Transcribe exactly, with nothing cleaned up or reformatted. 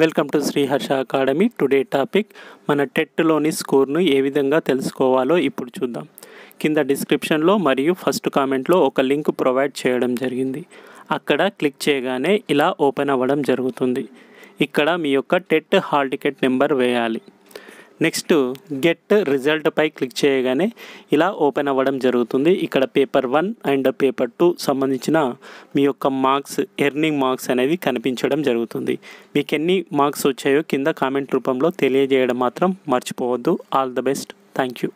Welcome to Shri Harsha academy. Today topic మన TET లోని స్కోర్ను ఏ విధంగా తెలుసుకోవాలో ఇప్పుడు చూద్దాం. కింద డిస్క్రిప్షన్లో మరియు ఫస్ట్ కామెంట్లో ఒక లింక్ ప్రొవైడ్ చేయడం జరిగింది. అక్కడ క్లిక్ చేయగానే ఇలా ఓపెన్ అవ్వడం జరుగుతుంది. ఇక్కడ మీ యొక్క టెట్ హాల్ టికెట్ నెంబర్ వేయాలి. నెక్స్ట్ గెట్ రిజల్ట్పై క్లిక్ చేయగానే ఇలా ఓపెన్ అవ్వడం జరుగుతుంది. ఇక్కడ paper one and paper two సంబంధించిన మీ యొక్క మార్క్స్, ఎర్నింగ్ మార్క్స్ అనేది కనిపించడం జరుగుతుంది. మీకు ఎన్ని మార్క్స్ వచ్చాయో కింద కామెంట్ రూపంలో తెలియజేయడం మాత్రం మర్చిపోవద్దు. All the best. Thank you.